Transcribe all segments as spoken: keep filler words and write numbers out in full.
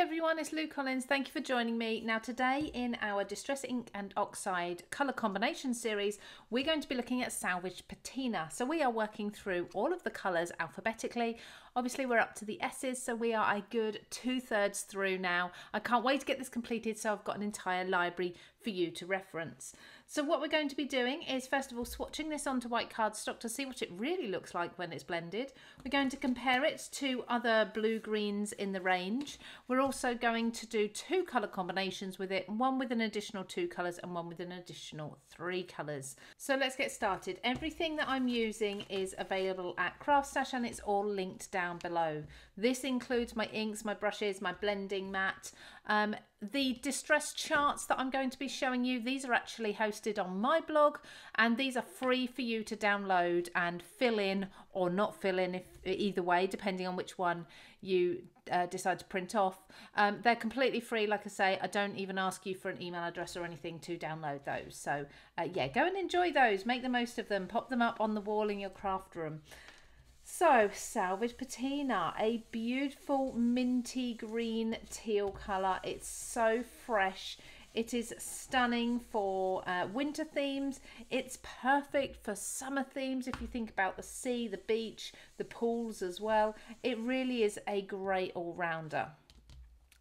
everyone, it's Lou Collins. Thank you for joining me. Now today in our Distress Ink and Oxide colour combination series, we're going to be looking at Salvaged Patina. So we are working through all of the colours alphabetically. Obviously we're up to the S's, so we are a good two thirds through now. I can't wait to get this completed, so I've got an entire library for you to reference. So what we're going to be doing is first of all swatching this onto white cardstock to see what it really looks like when it's blended. We're going to compare it to other blue greens in the range. We're also going to do two colour combinations with it, one with an additional two colours and one with an additional three colours. So let's get started. Everything that I'm using is available at Craft Stash and it's all linked down below. This includes my inks, my brushes, my blending mat. Um, the distress charts that I'm going to be showing you, these are actually hosted on my blog and these are free for you to download and fill in or not fill in, if either way, depending on which one you uh, decide to print off. Um, they're completely free, like I say. I don't even ask you for an email address or anything to download those. So uh, yeah, go and enjoy those, make the most of them, pop them up on the wall in your craft room. So, Salvaged Patina, a beautiful minty green teal colour. It's so fresh. It is stunning for uh, winter themes. It's perfect for summer themes if you think about the sea, the beach, the pools as well. It really is a great all-rounder.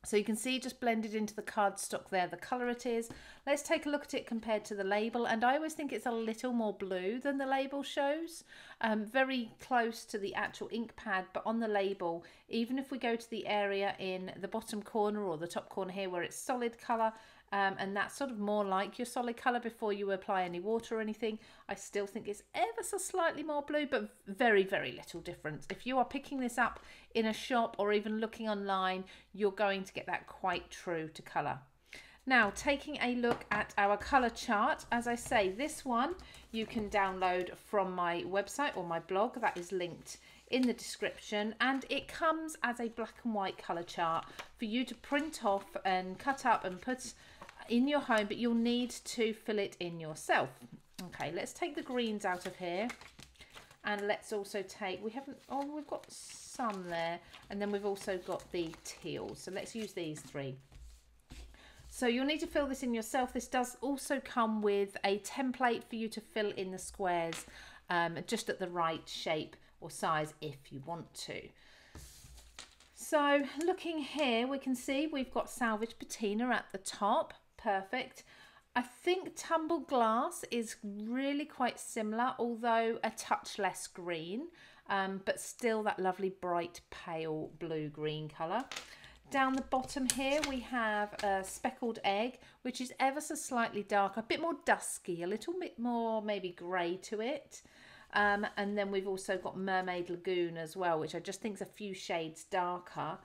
So you can see just blended into the cardstock there the colour it is. Let's take a look at it compared to the label, and I always think it's a little more blue than the label shows. Um, very close to the actual ink pad, but on the label, even if we go to the area in the bottom corner or the top corner here where it's solid colour, um, and that's sort of more like your solid colour before you apply any water or anything, I still think it's ever so slightly more blue, but very, very little difference. If you are picking this up in a shop or even looking online, you're going to get that quite true to colour. Now, taking a look at our colour chart, as I say, this one you can download from my website or my blog, that is linked in the description, and it comes as a black and white colour chart for you to print off and cut up and put in your home, but you'll need to fill it in yourself. Okay, let's take the greens out of here. And let's also take, we haven't, oh, we've got some there. And then we've also got the teals. So let's use these three. So you'll need to fill this in yourself. This does also come with a template for you to fill in the squares um, just at the right shape or size if you want to. So looking here, we can see we've got Salvaged Patina at the top. Perfect. I think Tumble Glass is really quite similar, although a touch less green, um, but still that lovely bright pale blue green colour. Down the bottom here we have a Speckled Egg, which is ever so slightly darker, a bit more dusky, a little bit more maybe grey to it. Um, and then we've also got Mermaid Lagoon as well, which I just think is a few shades darker.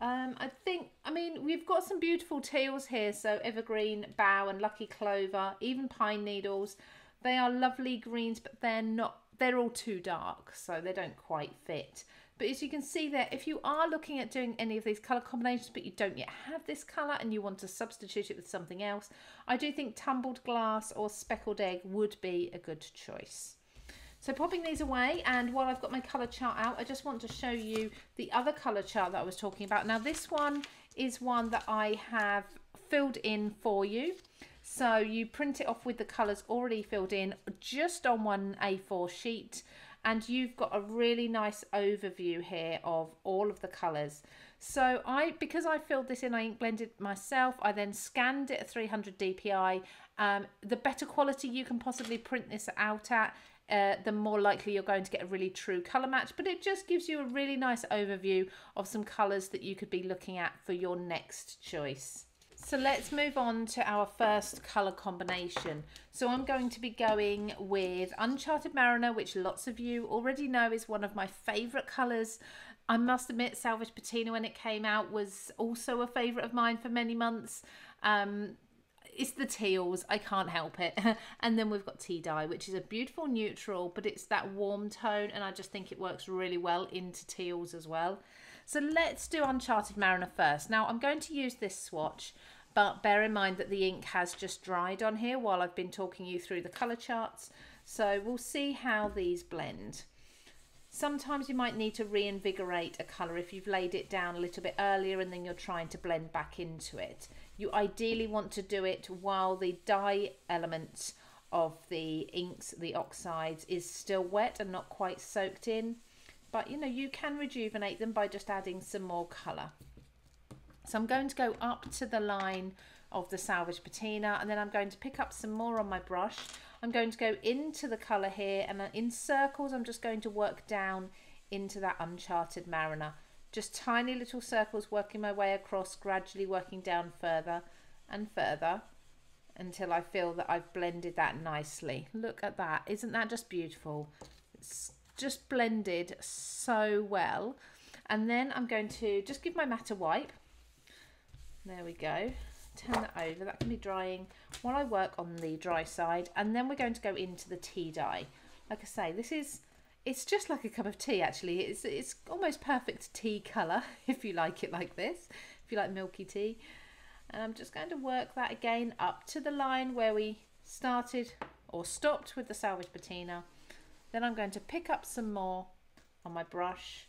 Um, I think, I mean, we've got some beautiful teals here, so Evergreen, Bough and Lucky Clover, even Pine Needles. They are lovely greens, but they're not, they're all too dark, so they don't quite fit. But as you can see there, if you are looking at doing any of these colour combinations, but you don't yet have this colour and you want to substitute it with something else, I do think Tumbled Glass or Speckled Egg would be a good choice. So popping these away, and while I've got my colour chart out, I just want to show you the other colour chart that I was talking about. Now this one is one that I have filled in for you. So you print it off with the colours already filled in just on one A four sheet, and you've got a really nice overview here of all of the colours. So I, because I filled this in, I ink blended myself, I then scanned it at three hundred D P I. Um, the better quality you can possibly print this out at, Uh, the more likely you're going to get a really true colour match, but it just gives you a really nice overview of some colours that you could be looking at for your next choice. So let's move on to our first colour combination. So I'm going to be going with Uncharted Mariner, which lots of you already know is one of my favourite colours. I must admit, Salvaged Patina, when it came out, was also a favourite of mine for many months. Um, It's the teals, I can't help it. And then we've got Tea Dye, which is a beautiful neutral, but it's that warm tone, and I just think it works really well into teals as well. So let's do Uncharted Mariner first. Now I'm going to use this swatch, but bear in mind that the ink has just dried on here while I've been talking you through the colour charts. So we'll see how these blend. Sometimes you might need to reinvigorate a colour if you've laid it down a little bit earlier and then you're trying to blend back into it. You ideally want to do it while the dye element of the inks, the oxides, is still wet and not quite soaked in. But you know, you can rejuvenate them by just adding some more colour. So I'm going to go up to the line of the Salvaged Patina, and then I'm going to pick up some more on my brush. I'm going to go into the colour here, and in circles I'm just going to work down into that Uncharted Mariner. Just tiny little circles, working my way across, gradually working down further and further until I feel that I've blended that nicely. Look at that, isn't that just beautiful? It's just blended so well. And then I'm going to just give my mat a wipe. There we go. Turn that over, that can be drying while I work on the dry side, and then we're going to go into the tea dye. Like I say, this is, it's just like a cup of tea actually. It's, it's almost perfect tea colour if you like it like this, if you like milky tea. And I'm just going to work that again up to the line where we started or stopped with the Salvaged Patina. Then I'm going to pick up some more on my brush,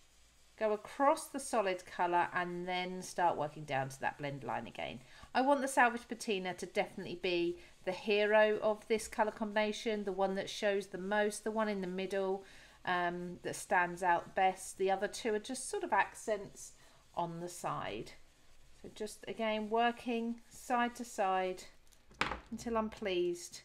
go across the solid colour, and then start working down to that blend line again. I want the Salvaged Patina to definitely be the hero of this colour combination, the one that shows the most, the one in the middle um, that stands out best. The other two are just sort of accents on the side. So just again working side to side until I'm pleased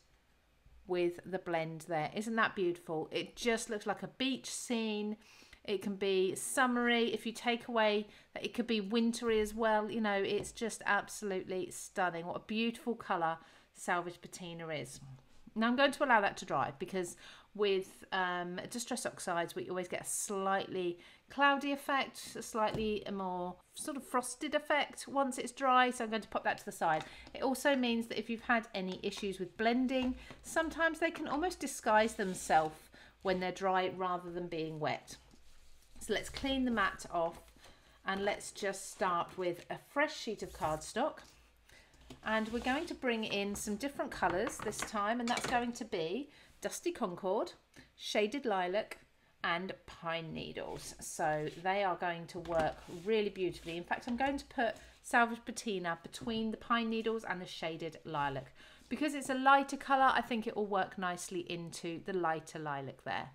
with the blend there. Isn't that beautiful? It just looks like a beach scene. It can be summery. If you take away, it could be wintry as well. You know, it's just absolutely stunning. What a beautiful colour Salvaged Patina is. Now I'm going to allow that to dry, because with um, Distress Oxides, we always get a slightly cloudy effect, a slightly more sort of frosted effect once it's dry. So I'm going to pop that to the side. It also means that if you've had any issues with blending, sometimes they can almost disguise themselves when they're dry rather than being wet. So let's clean the mat off, and let's just start with a fresh sheet of cardstock. And we're going to bring in some different colours this time, and that's going to be Dusty Concord, Shaded Lilac and Pine Needles. So they are going to work really beautifully. In fact, I'm going to put Salvaged Patina between the Pine Needles and the Shaded Lilac. Because it's a lighter colour, I think it will work nicely into the lighter lilac there.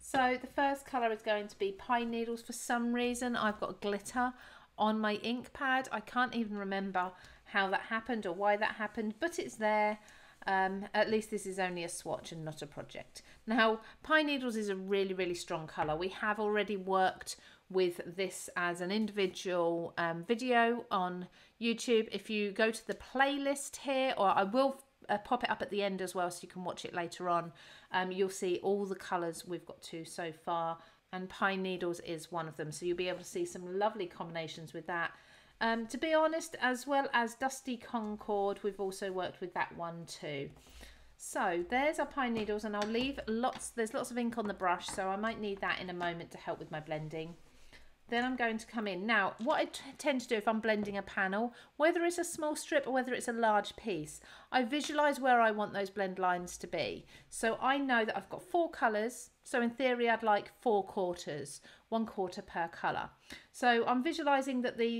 So the first colour is going to be Pine Needles. For some reason, I've got glitter on my ink pad. I can't even remember how that happened or why that happened, but it's there. Um, at least this is only a swatch and not a project. Now, Pine Needles is a really, really strong colour. We have already worked with this as an individual um, video on YouTube. If you go to the playlist here, or I will Uh, pop it up at the end as well so you can watch it later on, um, you'll see all the colours we've got to so far, and Pine Needles is one of them, so you'll be able to see some lovely combinations with that. Um, to be honest, as well as Dusty Concord, we've also worked with that one too. So there's our Pine Needles, and I'll leave lots, there's lots of ink on the brush, so I might need that in a moment to help with my blending. Then I'm going to come in. Now, what I t tend to do if I'm blending a panel, whether it's a small strip or whether it's a large piece, I visualise where I want those blend lines to be. So I know that I've got four colours, so in theory I'd like four quarters, one quarter per colour. So I'm visualising that the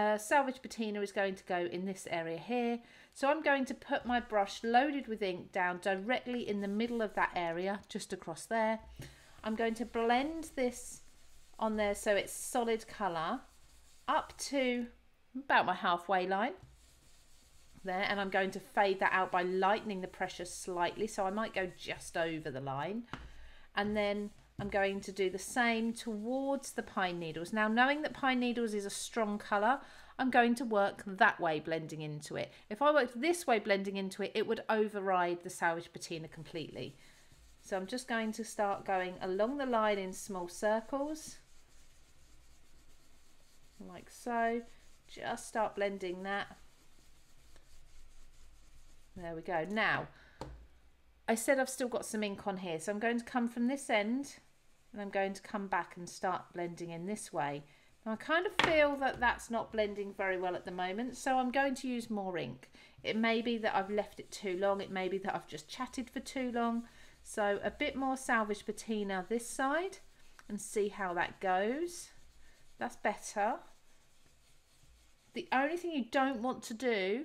uh, Salvaged Patina is going to go in this area here. So I'm going to put my brush loaded with ink down directly in the middle of that area, just across there. I'm going to blend this on there so it's solid colour up to about my halfway line there, and I'm going to fade that out by lightening the pressure slightly, so I might go just over the line. And then I'm going to do the same towards the Pine Needles. Now, knowing that Pine Needles is a strong colour, I'm going to work that way blending into it. If I worked this way blending into it, it would override the Salvaged Patina completely. So I'm just going to start going along the line in small circles, like so. Just start blending that. There we go. Now, I said I've still got some ink on here, so I'm going to come from this end and I'm going to come back and start blending in this way. Now, I kind of feel that that's not blending very well at the moment, so I'm going to use more ink. It may be that I've left it too long, it may be that I've just chatted for too long. So a bit more Salvaged Patina this side, and see how that goes. That's better. The only thing you don't want to do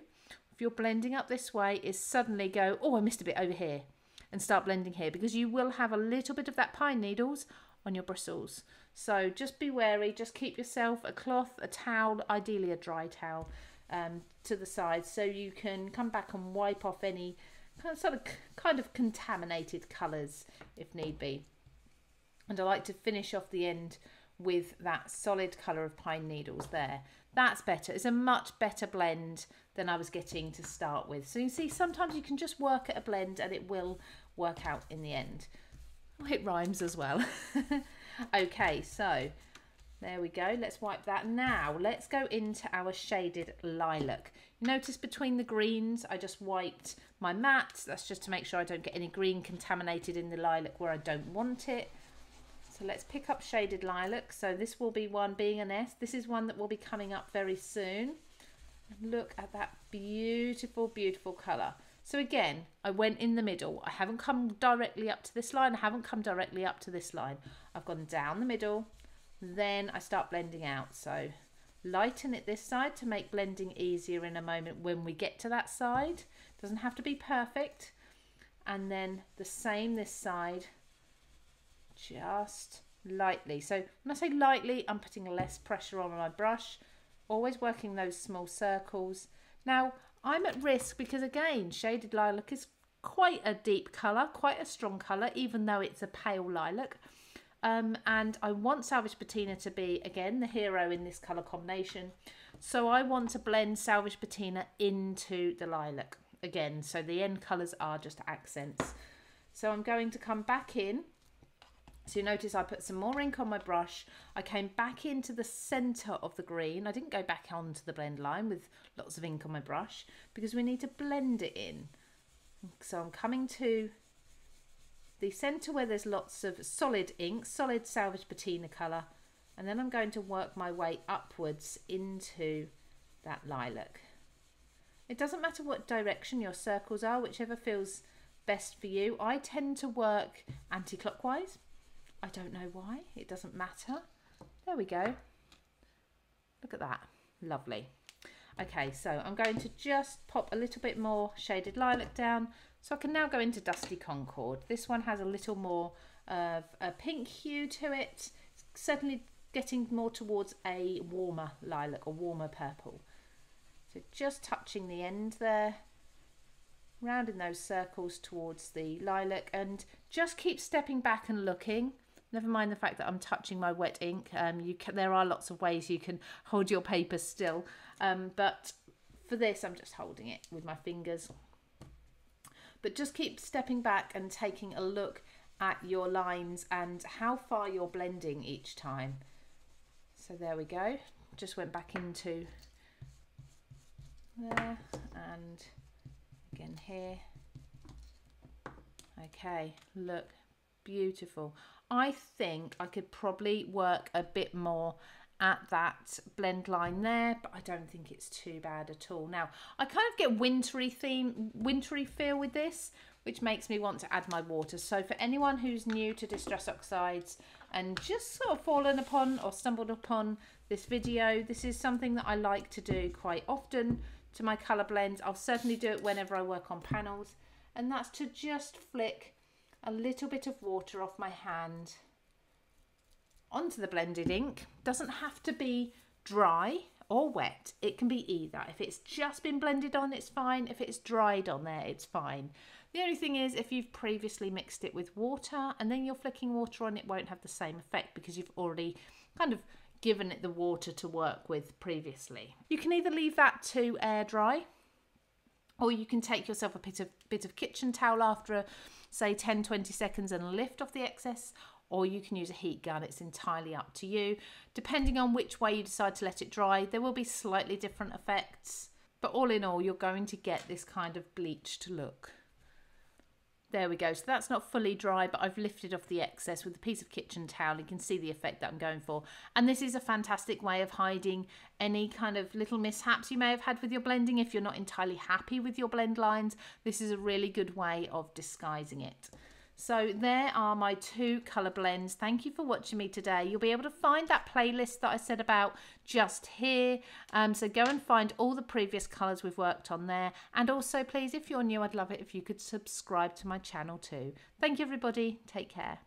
if you're blending up this way is suddenly go, oh, I missed a bit over here, and start blending here, because you will have a little bit of that pine needles on your bristles. So just be wary, just keep yourself a cloth, a towel, ideally a dry towel, um, to the side, so you can come back and wipe off any kind of, sort of, kind of contaminated colours if need be. And I like to finish off the end with that solid colour of pine needles there. That's better. It's a much better blend than I was getting to start with. So you see, sometimes you can just work at a blend and it will work out in the end. It rhymes as well. Okay, so there we go. Let's wipe that. Now let's go into our shaded lilac. Notice between the greens, I just wiped my matte. That's just to make sure I don't get any green contaminated in the lilac where I don't want it. So let's pick up shaded lilac. So this will be one, being an S, this is one that will be coming up very soon. And look at that beautiful, beautiful colour. So again, I went in the middle. I haven't come directly up to this line. I haven't come directly up to this line. I've gone down the middle. Then I start blending out. So lighten it this side to make blending easier in a moment when we get to that side. Doesn't have to be perfect. And then the same this side. Just lightly. So when I say lightly, I'm putting less pressure on my brush, always working those small circles. Now I'm at risk because, again, shaded lilac is quite a deep colour, quite a strong colour, even though it's a pale lilac, um, and I want Salvaged Patina to be, again, the hero in this colour combination. So I want to blend Salvaged Patina into the lilac again, so the end colours are just accents. So I'm going to come back in. So you notice I put some more ink on my brush. I came back into the centre of the green. I didn't go back onto the blend line with lots of ink on my brush because we need to blend it in. So I'm coming to the centre where there's lots of solid ink, solid Salvaged Patina colour, and then I'm going to work my way upwards into that lilac. It doesn't matter what direction your circles are, whichever feels best for you. I tend to work anti-clockwise. I don't know why, it doesn't matter. There we go. Look at that, lovely. Okay, so I'm going to just pop a little bit more shaded lilac down, so I can now go into Dusty Concord. This one has a little more of a pink hue to it. It's certainly getting more towards a warmer lilac or warmer purple. So just touching the end there, rounding those circles towards the lilac, and just keep stepping back and looking. Never mind the fact that I'm touching my wet ink. Um, you can, there are lots of ways you can hold your paper still. Um, but for this, I'm just holding it with my fingers. But just keep stepping back and taking a look at your lines and how far you're blending each time. So there we go. Just went back into there and again here. Okay, look, beautiful. I think I could probably work a bit more at that blend line there, but I don't think it's too bad at all. Now, I kind of get wintry theme, wintry feel with this, which makes me want to add my water. So for anyone who's new to Distress Oxides and just sort of fallen upon or stumbled upon this video, this is something that I like to do quite often to my colour blends. I'll certainly do it whenever I work on panels. And that's to just flick a little bit of water off my hand onto the blended ink. Doesn't have to be dry or wet. It can be either. If it's just been blended on, it's fine. If it's dried on there, it's fine. The only thing is, if you've previously mixed it with water and then you're flicking water on, it won't have the same effect because you've already kind of given it the water to work with previously. You can either leave that to air dry, or you can take yourself a bit of, bit of kitchen towel after, a, say, ten to twenty seconds and lift off the excess, or you can use a heat gun. It's entirely up to you. Depending on which way you decide to let it dry, there will be slightly different effects. But all in all, you're going to get this kind of bleached look. There we go. So that's not fully dry, but I've lifted off the excess with a piece of kitchen towel. You can see the effect that I'm going for. And this is a fantastic way of hiding any kind of little mishaps you may have had with your blending. If you're not entirely happy with your blend lines, this is a really good way of disguising it. So there are my two colour blends. Thank you for watching me today. You'll be able to find that playlist that I said about just here. Um, so go and find all the previous colours we've worked on there. And also, please, if you're new, I'd love it if you could subscribe to my channel too. Thank you, everybody. Take care.